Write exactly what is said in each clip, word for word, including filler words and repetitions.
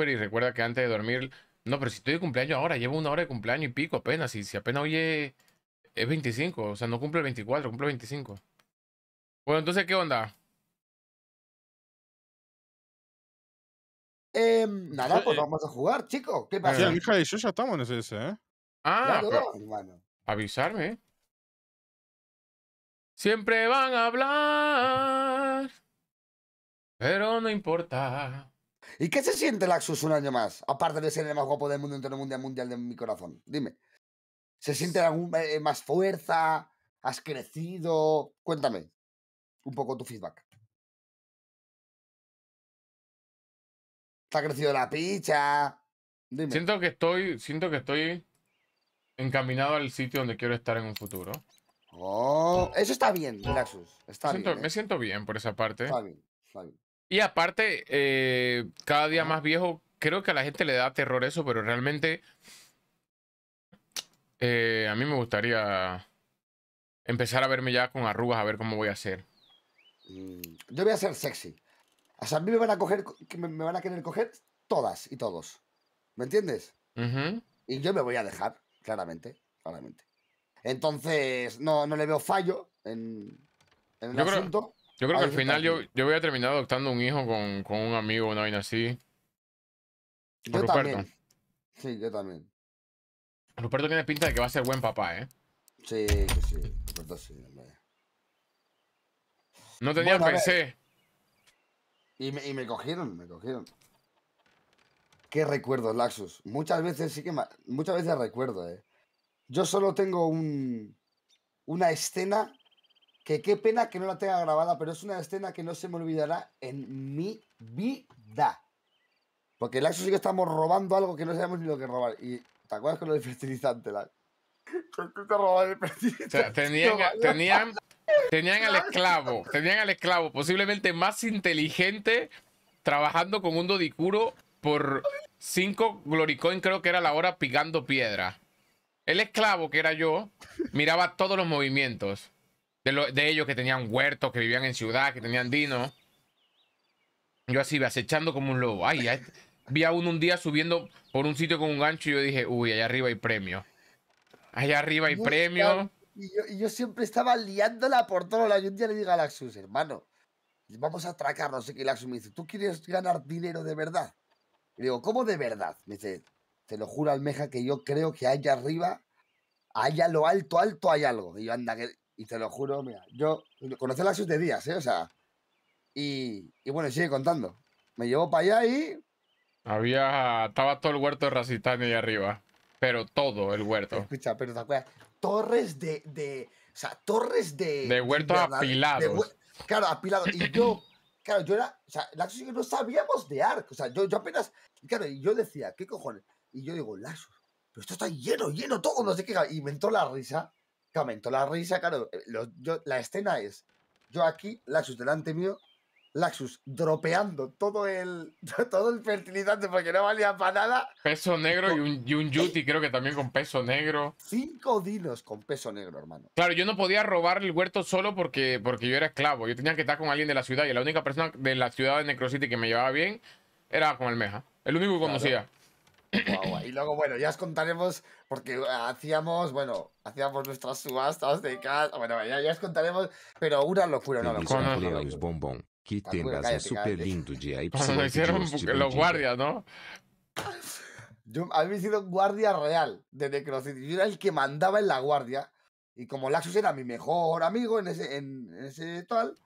súper y recuerda que antes de dormir... No, pero si estoy de cumpleaños ahora, llevo una hora de cumpleaños y pico apenas. Y si apenas hoy es, es veinticinco, o sea, no cumple veinticuatro, cumple veinticinco. Bueno, entonces, ¿qué onda? Eh, nada, sí, pues eh. vamos a jugar, chicos. ¿Qué pasa? Sí, hija y yo ya estamos en ese, ¿eh? Ah, claro, pero, avisarme. Siempre van a hablar, pero no importa. ¿Y qué se siente Laxxuz un año más? Aparte de ser el más guapo del mundo en todo el mundial mundial de mi corazón. Dime. ¿Se siente algún, eh, más fuerza? ¿Has crecido? Cuéntame un poco tu feedback. ¿Te ha crecido la picha? Dime. Siento que estoy, siento que estoy encaminado al sitio donde quiero estar en un futuro. Oh, eso está bien, Laxxuz. Está siento, bien, ¿eh? Me siento bien por esa parte. Está bien, está bien. Y aparte, eh, cada día más viejo, creo que a la gente le da terror eso, pero realmente eh, a mí me gustaría empezar a verme ya con arrugas, a ver cómo voy a ser. Yo voy a ser sexy. O sea, a mí me van a coger, me van a querer coger todas y todos. ¿Me entiendes? Uh-huh. Y yo me voy a dejar, claramente, claramente. Entonces, no, no le veo fallo en, en el yo asunto. Creo... Yo creo que al final yo, yo voy a terminar adoptando un hijo con, con un amigo, una vaina así. Yo Ruperto. también. Sí, yo también. Ruperto tiene pinta de que va a ser buen papá, ¿eh? Sí, que sí. Ruperto sí, hombre. No tenía bueno, P C. Y me, y me cogieron, me cogieron. Qué recuerdos, Laxxuz. Muchas veces sí que... Ma... Muchas veces recuerdo, ¿eh? Yo solo tengo un... Una escena... Que qué pena que no la tenga grabada, pero es una escena que no se me olvidará en mi vida. Porque Laxxuz sí que estamos robando algo que no sabemos ni lo que robar. Y ¿te acuerdas con lo del fertilizante, Laxxuz? ¿Tú te robabas el fertilizante? O sea, tenían, no, tenían, tenían al esclavo, tenían al esclavo, posiblemente más inteligente, trabajando con un dodicuro por cinco Gloricoin, creo que era la hora, picando piedra. El esclavo, que era yo, miraba todos los movimientos. De, lo, de ellos que tenían huertos, que vivían en ciudad, que tenían dino. Yo así, acechando como un lobo. Ay, ya, vi a uno un día subiendo por un sitio con un gancho y yo dije, uy, allá arriba hay premio. Allá arriba hay y premio. Yo, y, yo, y yo siempre estaba liándola por todo lado. Y un día le digo a Laxxuz, hermano, vamos a atracar, no sé qué. Laxxuz me dice, ¿tú quieres ganar dinero de verdad? Y digo, ¿cómo de verdad? Me dice, te lo juro, Almeja, que yo creo que allá arriba, allá lo alto, alto hay algo. Y yo, anda, que... Y te lo juro, mira, yo conocí a Laxxuz de días, ¿eh? O sea, y, y bueno, sigue contando. Me llevó para allá y... Había... Estaba todo el huerto de Rositania ahí arriba. Pero todo el huerto. Escucha, pero te acuerdas. Torres de... de o sea, torres de... De huertos de, apilados. De, de, claro, apilados. Y yo... Claro, yo era... O sea, Laxxuz y yo no sabíamos de arco. O sea, yo, yo apenas... Claro, y yo decía, ¿qué cojones? Y yo digo, Laxxuz, pero esto está lleno, lleno, todo, no sé qué. Y me entró la risa. Comentó la risa, claro. Lo, yo, la escena es yo aquí, Laxxuz delante mío, Laxxuz dropeando todo el todo el fertilizante porque no valía para nada. Peso negro con, y un, y un yuti, eh, creo que también con peso negro. Cinco dinos con peso negro, hermano. Claro, yo no podía robar el huerto solo porque, porque yo era esclavo. Yo tenía que estar con alguien de la ciudad y la única persona de la ciudad de Necrocity que me llevaba bien era con Almeja. El único que conocía. Claro. Wow, y luego, bueno, ya os contaremos, porque hacíamos, bueno, hacíamos nuestras subastas de casa. Bueno, ya, ya os contaremos, pero una locura, una locura. Que tengas súper lindo día. Cuando lo hicieron los guardias, ¿no? Yo, a mí me hicieron guardia real de Necrocity. Yo era el que mandaba en la guardia. Y como Laxxuz era mi mejor amigo en ese, en, en ese tal,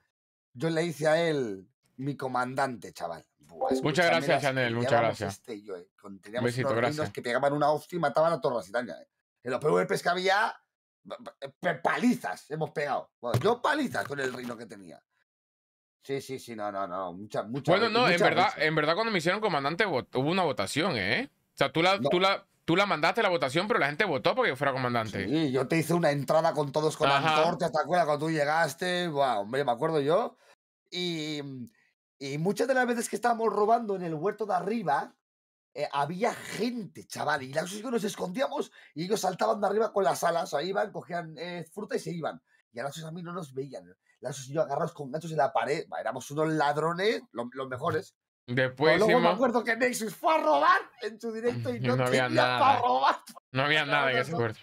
yo le hice a él mi comandante, chaval. Buah, muchas gracias, Chanel, muchas gracias. Este, yo, eh, un besito, gracias. Que pegaban una hostia y mataban a toda Rositania. Eh. En los P V Pes que había, palizas hemos pegado. Bueno, yo palizas con el reino que tenía. Sí, sí, sí, no, no, no. Mucha, mucha, bueno, no, mucha en, verdad, en verdad cuando me hicieron comandante hubo una votación, ¿eh? O sea, tú la, no. tú, la, tú la mandaste la votación, pero la gente votó porque fuera comandante. Sí, yo te hice una entrada con todos con antorchas, ¿te acuerdas? Cuando tú llegaste, wow, hombre, me acuerdo yo. Y... Y muchas de las veces que estábamos robando en el huerto de arriba, eh, había gente, chaval. Y Laxxuz y yo nos escondíamos y ellos saltaban de arriba con las alas. Ahí iban, cogían eh, fruta y se iban. Y a Laxxuz a mí no nos veían. Laxxuz y yo agarrados con ganchos en la pared. Bah, éramos unos ladrones, lo, los mejores. Después luego hicimos... me acuerdo que Nexus fue a robar en su directo y no, no había nada para robar. No había nada en ese huerto.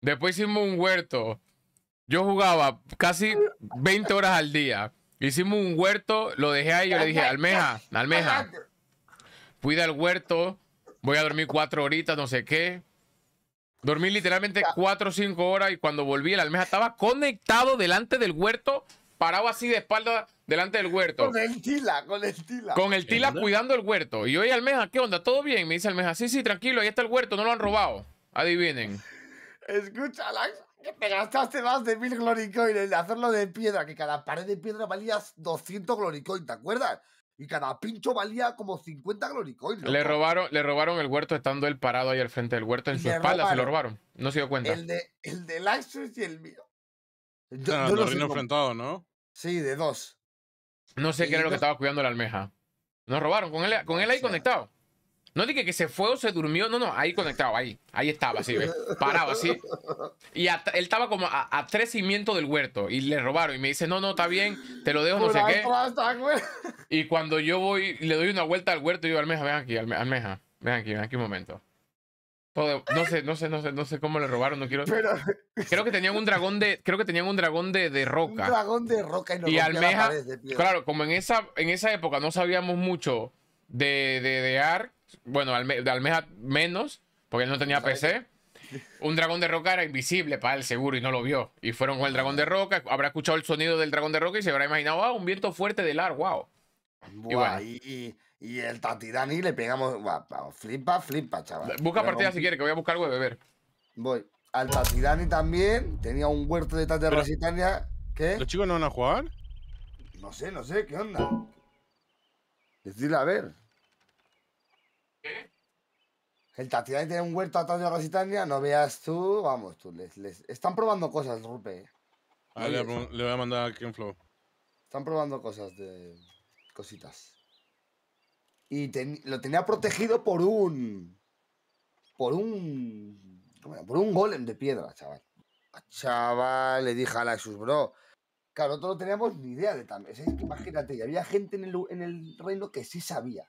Después hicimos un huerto. Yo jugaba casi veinte horas al día. Hicimos un huerto, lo dejé ahí, yo le dije, Almeja, Almeja, cuida el huerto, voy a dormir cuatro horitas, no sé qué. Dormí literalmente cuatro o cinco horas y cuando volví, el Almeja estaba conectado delante del huerto, parado así de espalda delante del huerto. Con el tila, con el tila. Con el tila cuidando el huerto. Y yo, oye, Almeja, ¿qué onda? ¿Todo bien? Me dice Almeja, sí, sí, tranquilo, ahí está el huerto, no lo han robado. Adivinen. Escucha, Laxxuz, que te gastaste más de mil Gloricoin en hacerlo de piedra, que cada pared de piedra valía doscientos Gloricoin, ¿te acuerdas? Y cada pincho valía como cincuenta Gloricoin. Le robaron, le robaron el huerto estando él parado ahí al frente del huerto, en su espalda se lo robaron. No se dio cuenta. El de, el de Laxxuz y el mío. Yo, no, yo no Reinos Enfrentados, ¿no? Sí, de dos. No sé qué era lo que estaba cuidando la Almeja. Nos robaron, con él, con él ahí conectado. No dije que se fue o se durmió. No, no, ahí conectado, ahí. Ahí estaba, así, ¿ves? Parado, así. Y a, él estaba como a, a tres cimientos del huerto. Y le robaron. Y me dice, no, no, está bien. Te lo dejo, no sé qué. Y cuando yo voy, le doy una vuelta al huerto. Y digo, Almeja, ven aquí, Almeja. Ven aquí, ven aquí un momento. Todo, no sé, no sé, no sé, no sé cómo le robaron. No quiero... Pero... Creo que tenían un dragón de... Creo que tenían un dragón de, de roca. Un dragón de roca. Y, no y Almeja... Claro, como en esa, en esa época no sabíamos mucho de, de, de A R C. Bueno, Alme de Almeja menos, porque él no tenía P C. Un dragón de roca era invisible para él, seguro, y no lo vio. Y fueron con el dragón de roca, habrá escuchado el sonido del dragón de roca y se habrá imaginado, ah, oh, un viento fuerte del ar, wow. Buah, y, bueno. y, y, y el Tatidani le pegamos, wow, flipa, flipa, chaval. Busca pero partida con... si quieres, que voy a buscar algo de beber. Voy. Al Tatidani también, tenía un huerto de Tatiracitania. ¿Qué? ¿Los chicos no van a jugar? No sé, no sé, ¿qué onda? Decidle a ver. El Tatidani tiene un huerto atrás de Rositania, no veas tú, vamos, tú, les, les... están probando cosas, Rupe. Ah, le, le voy a mandar a Kim Flow. Están probando cosas de... cositas. Y ten... lo tenía protegido por un... Por un... Por un golem de piedra, chaval. Chaval, le dije a Laxxuz, bro. Claro, nosotros no teníamos ni idea de tan... Es que imagínate, y había gente en el, en el reino que sí sabía.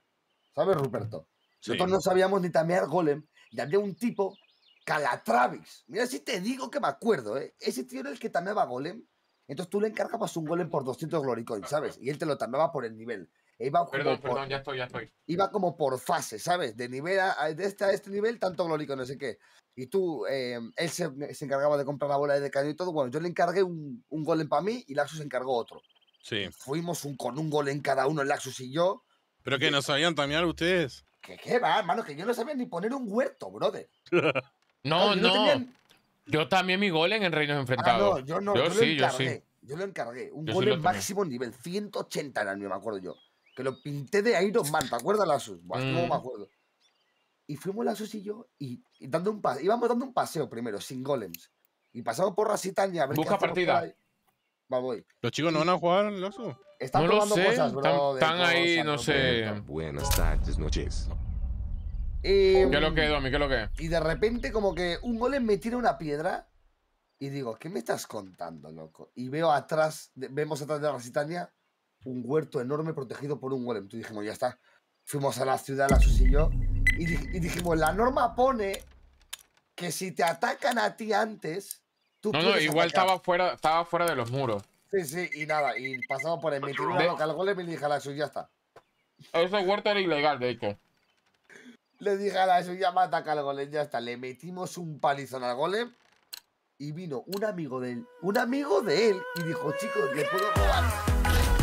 ¿Sabes, Ruperto? Nosotros sí. No sabíamos ni tamear golem. Y había un tipo, Calatravis. Mira si te digo que me acuerdo, ¿eh? Ese tío era el que tameaba golem. Entonces tú le encargabas un golem por doscientos Gloricoin, ¿sabes? Y él te lo tameaba por el nivel. E iba perdón, por, perdón, ya estoy, ya estoy. Iba como por fase, ¿sabes? De nivel a, de este, a este nivel, tanto Gloricoin, no sé qué. Y tú, eh, él se, se encargaba de comprar la bola de cañón y todo. Bueno, yo le encargué un, un golem para mí y Laxxuz se encargó otro. Sí. Fuimos un, con un golem cada uno, Laxxuz y yo. Pero que no sabían tamear ustedes. ¿Qué, qué va, hermano? Que yo no sabía ni poner un huerto, brother. No, no. Yo, no. Tenían... yo también mi golem en Reinos Enfrentados. Ah, no, yo no. Yo, yo sí, lo encargué, yo sí. Yo lo encargué. Un yo golem sí máximo nivel, ciento ochenta era el mío, me acuerdo yo. Que lo pinté de Iron Man, ¿te acuerdas, Laxxuz? Buah, mm. No me acuerdo. Y fuimos Laxxuz y yo, y, y dando un paseo, íbamos dando un paseo primero, sin golems. Y pasamos por Rositania. A ver busca partida. Va, voy. ¿Los chicos no van a jugar, Laxxuz? Están no probando lo sé, cosas, bro. Están ahí, no sé. Buenas tardes, noches. Eh, ¿Qué es lo que, Domi? ¿Qué es lo que? Y de repente, como que un golem me tira una piedra y digo, ¿qué me estás contando, loco? Y veo atrás, vemos atrás de la Rositania un huerto enorme protegido por un golem. Tú dijimos, ya está. Fuimos a la ciudad, Laxxuz y yo, y, dij y dijimos, la norma pone que si te atacan a ti antes, tú no, no, igual atacar. estaba fuera, estaba fuera de los muros. Sí, sí, y nada, y pasamos por el metido local golem y le dije a Laxxuz, ya está. Ese huerto era ilegal, de hecho. Le dije a Laxxuz, ya mata al golem, ya está. Le metimos un palizón al golem y vino un amigo de él, un amigo de él, y dijo, chicos, ¿le puedo robar?